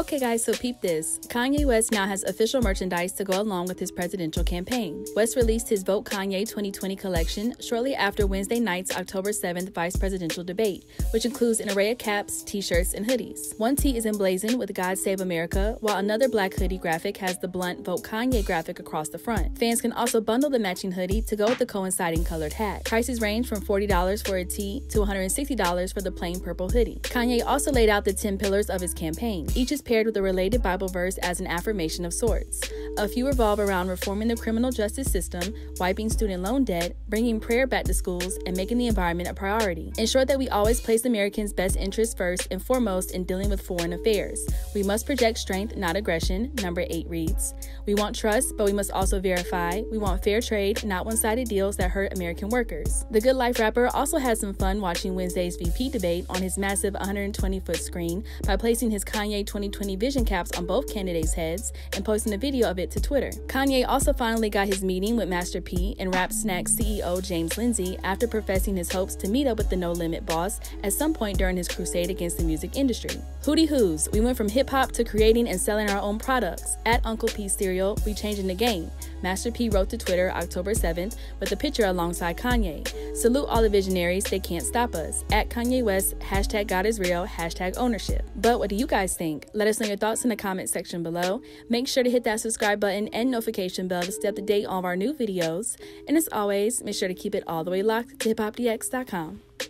Okay guys, so peep this. Kanye West now has official merchandise to go along with his presidential campaign. West released his Vote Kanye 2020 collection shortly after Wednesday night's October 7th vice presidential debate, which includes an array of caps, t-shirts, and hoodies. One tee is emblazoned with God Save America, while another black hoodie graphic has the blunt Vote Kanye graphic across the front. Fans can also bundle the matching hoodie to go with the coinciding colored hat. Prices range from $40 for a tee to $160 for the plain purple hoodie. Kanye also laid out the 10 pillars of his campaign. Each is paired with a related Bible verse as an affirmation of sorts. A few revolve around reforming the criminal justice system, wiping student loan debt, bringing prayer back to schools, and making the environment a priority. Ensure that we always place Americans' best interests first and foremost in dealing with foreign affairs. We must project strength, not aggression, number 8 reads. We want trust, but we must also verify. We want fair trade, not one-sided deals that hurt American workers. The Good Life rapper also had some fun watching Wednesday's VP debate on his massive 120-foot screen by placing his Kanye 2020 vision caps on both candidates' heads and posting a video of it to Twitter. Kanye also finally got his meeting with Master P and Rap Snacks CEO James Lindsay after professing his hopes to meet up with the No Limit boss at some point during his crusade against the music industry. Hootie hoos, we went from hip-hop to creating and selling our own products. At Uncle P Cereal, we changing the game. Master P wrote to Twitter October 7th with a picture alongside Kanye. Salute all the visionaries, they can't stop us. At Kanye West, hashtag God is real, hashtag ownership. But what do you guys think? Let us know your thoughts in the comment section below. Make sure to hit that subscribe button and notification bell to stay up to date on our new videos. And as always, make sure to keep it all the way locked to hiphopdx.com.